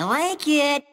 I like it.